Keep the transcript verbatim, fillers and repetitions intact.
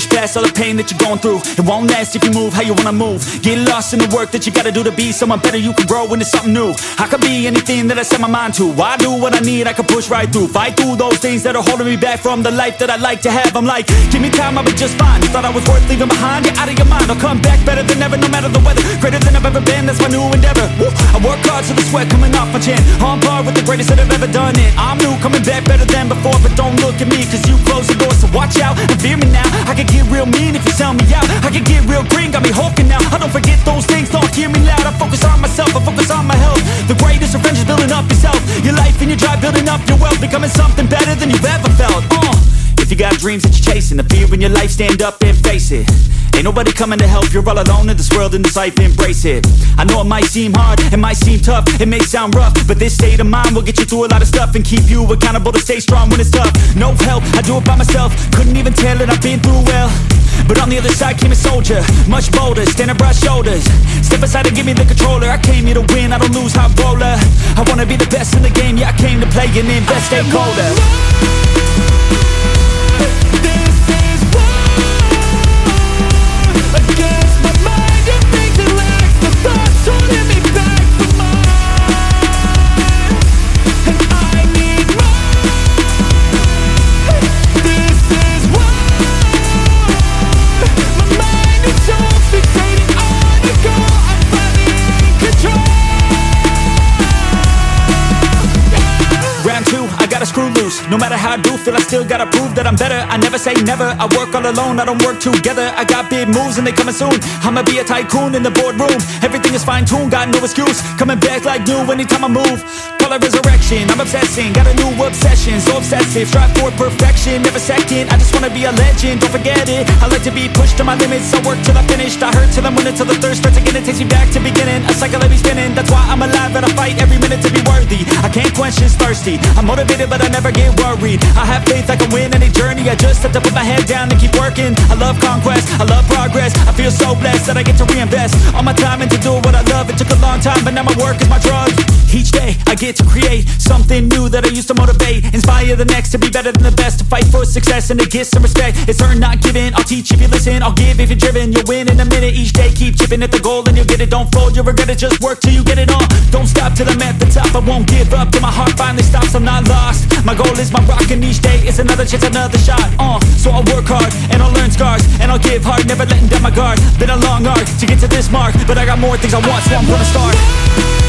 push past all the pain that you're going through. It won't last if you move how you wanna move. Get lost in the work that you gotta do to be someone better. You can grow into something new. I could be anything that I set my mind to. I do what I need, I can push right through. Fight through those things that are holding me back from the life that I like to have. I'm like, give me time, I'll be just fine. You thought I was worth leaving behind? You're out of your mind. I'll come back better than ever, no matter the weather. Greater than I've ever been, that's my new endeavor. Woo. I work hard so the sweat coming off my chin. On par with the greatest that I've ever done it. I'm new, coming back better than before. But don't look at me, cause you close the door, so watch out and fear me now. I can get real mean if you sell me out. I can get real green, got me hulking now. I don't forget those things, don't hear me loud. I focus on myself, I focus on my health. The greatest revenge is building up yourself. Your life and your drive, building up your wealth. Becoming something better than you've ever felt. uh. If you got dreams that you're chasing, the fear in your life, stand up and face it. Ain't nobody coming to help, you're all alone in this world, in this life, embrace it. I know it might seem hard, it might seem tough, it may sound rough, but this state of mind will get you through a lot of stuff and keep you accountable to stay strong when it's tough. No help, I do it by myself, couldn't even tell it, I've been through well. But on the other side came a soldier, much bolder, standing broad shoulders. Step aside and give me the controller, I came here to win, I don't lose, high roller. I wanna be the best in the game, yeah I came to play and invest, stay colder. Screw loose, no matter how I do feel, I still gotta prove that I'm better. I never say never, I work all alone, I don't work together. I got big moves and they coming soon. I'ma be a tycoon in the boardroom. Everything is fine-tuned, got no excuse. Coming back like new anytime I move. Call it resurrection, I'm obsessing. Got a new obsession, so obsessive. Strive for perfection, never second. I just wanna be a legend, don't forget it. I like to be pushed to my limits, I work till I finished. I hurt till I'm winning, till the thirst starts again. It takes me back to beginning, a cycle I be spinning. That's why I'm alive and I fight every minute to be worthy. I can't quench this thirsty, I'm motivated but I never get worried. I have faith I can win any journey. I just have to put my head down and keep working. I love conquest, I love progress. I feel so blessed that I get to reinvest all my time into doing what I love. It took a long time, but now my work is my drug. Each day I get to create something new that I used to motivate. Inspire the next to be better than the best. To fight for success and to get some respect. It's earned not given, I'll teach if you listen. I'll give if you're driven, you'll win in a minute. Each day keep chipping at the goal and you'll get it. Don't fold, you'll regret it, just work till you get it all. Don't stop till I'm at the top, I won't give up till my heart finally stops. I'm not lost, my goal is my rock and each day is another chance, another shot. uh, So I'll work hard and I'll learn scars and I'll give hard, never letting down my guard. Been a long arc to get to this mark, but I got more things I want, so I'm gonna start.